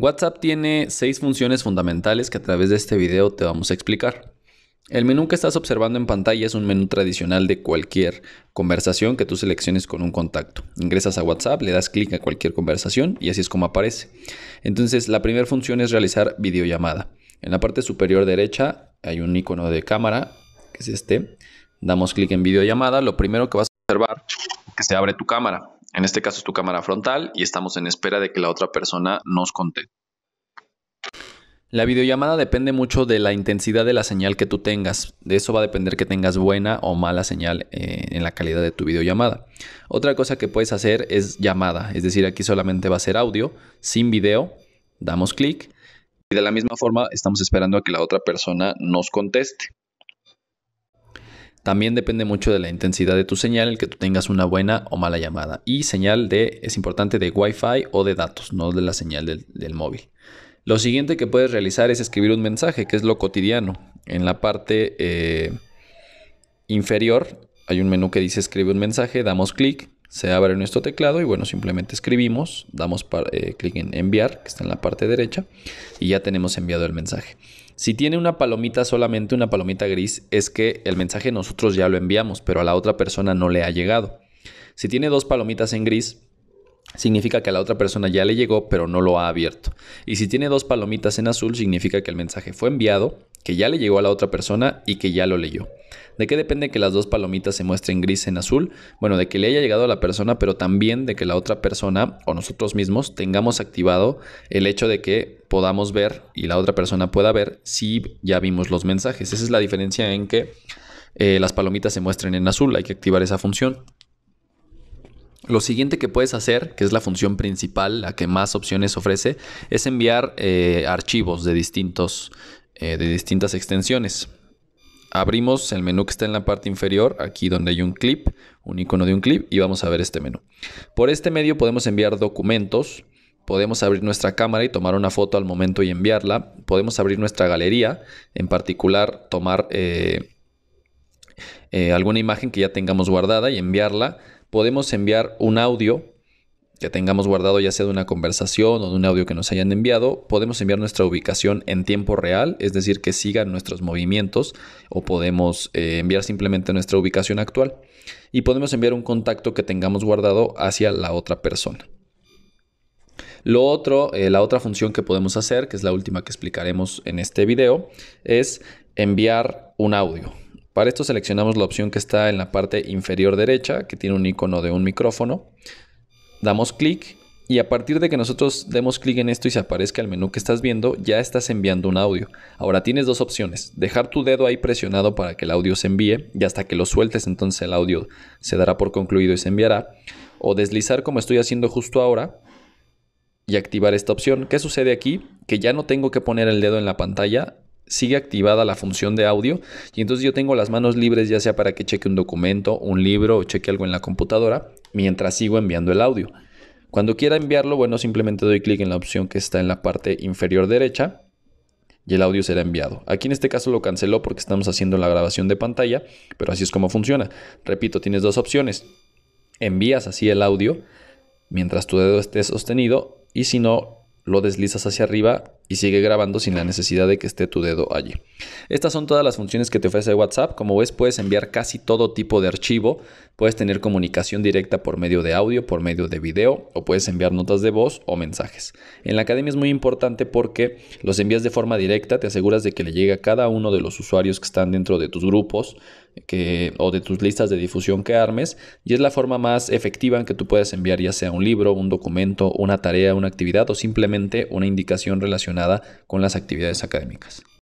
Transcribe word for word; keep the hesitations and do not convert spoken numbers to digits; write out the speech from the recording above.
WhatsApp tiene seis funciones fundamentales que a través de este video te vamos a explicar. El menú que estás observando en pantalla es un menú tradicional de cualquier conversación que tú selecciones con un contacto. Ingresas a WhatsApp, le das clic a cualquier conversación y así es como aparece. Entonces, la primera función es realizar videollamada. En la parte superior derecha hay un icono de cámara, que es este. Damos clic en videollamada. Lo primero que vas a observar es que se abre tu cámara. En este caso es tu cámara frontal y estamos en espera de que la otra persona nos conteste. La videollamada depende mucho de la intensidad de la señal que tú tengas. De eso va a depender que tengas buena o mala señal eh, en la calidad de tu videollamada. Otra cosa que puedes hacer es llamada. Es decir, aquí solamente va a ser audio, sin video. Damos clic. Y de la misma forma estamos esperando a que la otra persona nos conteste. También depende mucho de la intensidad de tu señal, el que tú tengas una buena o mala llamada. Y señal de, es importante, de Wi-Fi o de datos, no de la señal del, del móvil. Lo siguiente que puedes realizar es escribir un mensaje, que es lo cotidiano. En la parte eh, inferior hay un menú que dice escribe un mensaje, damos clic, se abre nuestro teclado y bueno, simplemente escribimos, damos eh, clic en enviar, que está en la parte derecha, y ya tenemos enviado el mensaje. Si tiene una palomita, solamente una palomita gris, es que el mensaje nosotros ya lo enviamos, pero a la otra persona no le ha llegado. Si tiene dos palomitas en gris, significa que a la otra persona ya le llegó, pero no lo ha abierto. Y si tiene dos palomitas en azul, significa que el mensaje fue enviado, que ya le llegó a la otra persona y que ya lo leyó. ¿De qué depende que las dos palomitas se muestren gris en azul? Bueno, de que le haya llegado a la persona, pero también de que la otra persona o nosotros mismos tengamos activado el hecho de que podamos ver y la otra persona pueda ver si ya vimos los mensajes. Esa es la diferencia en que eh, las palomitas se muestren en azul. Hay que activar esa función. Lo siguiente que puedes hacer, que es la función principal, la que más opciones ofrece, es enviar eh, archivos de, distintos, eh, de distintas extensiones. Abrimos el menú que está en la parte inferior, aquí donde hay un clip, un icono de un clip, y vamos a ver este menú. Por este medio podemos enviar documentos, podemos abrir nuestra cámara y tomar una foto al momento y enviarla, podemos abrir nuestra galería, en particular tomar eh, eh, alguna imagen que ya tengamos guardada y enviarla. Podemos enviar un audio que tengamos guardado, ya sea de una conversación o de un audio que nos hayan enviado. Podemos enviar nuestra ubicación en tiempo real, es decir, que sigan nuestros movimientos, o podemos eh, enviar simplemente nuestra ubicación actual. Y podemos enviar un contacto que tengamos guardado hacia la otra persona. Lo otro, eh, la otra función que podemos hacer, que es la última que explicaremos en este video, es enviar un audio. Para esto seleccionamos la opción que está en la parte inferior derecha, que tiene un icono de un micrófono. Damos clic y a partir de que nosotros demos clic en esto y se aparezca el menú que estás viendo, ya estás enviando un audio. Ahora tienes dos opciones, dejar tu dedo ahí presionado para que el audio se envíe y hasta que lo sueltes entonces el audio se dará por concluido y se enviará. O deslizar como estoy haciendo justo ahora y activar esta opción. ¿Qué sucede aquí? Que ya no tengo que poner el dedo en la pantalla. Sigue activada la función de audio y entonces yo tengo las manos libres, ya sea para que cheque un documento, un libro o cheque algo en la computadora, mientras sigo enviando el audio. Cuando quiera enviarlo, bueno, simplemente doy clic en la opción que está en la parte inferior derecha y el audio será enviado. Aquí en este caso lo canceló porque estamos haciendo la grabación de pantalla, pero así es como funciona. Repito, tienes dos opciones. Envías así el audio mientras tu dedo esté sostenido y si no, lo deslizas hacia arriba y sigue grabando sin la necesidad de que esté tu dedo allí. Estas son todas las funciones que te ofrece WhatsApp. Como ves, puedes enviar casi todo tipo de archivo. Puedes tener comunicación directa por medio de audio, por medio de video, o puedes enviar notas de voz o mensajes. En la academia es muy importante porque los envías de forma directa, te aseguras de que le llegue a cada uno de los usuarios que están dentro de tus grupos que, o de tus listas de difusión que armes, y es la forma más efectiva en que tú puedes enviar ya sea un libro, un documento, una tarea, una actividad o simplemente una indicación relacionada con las actividades académicas.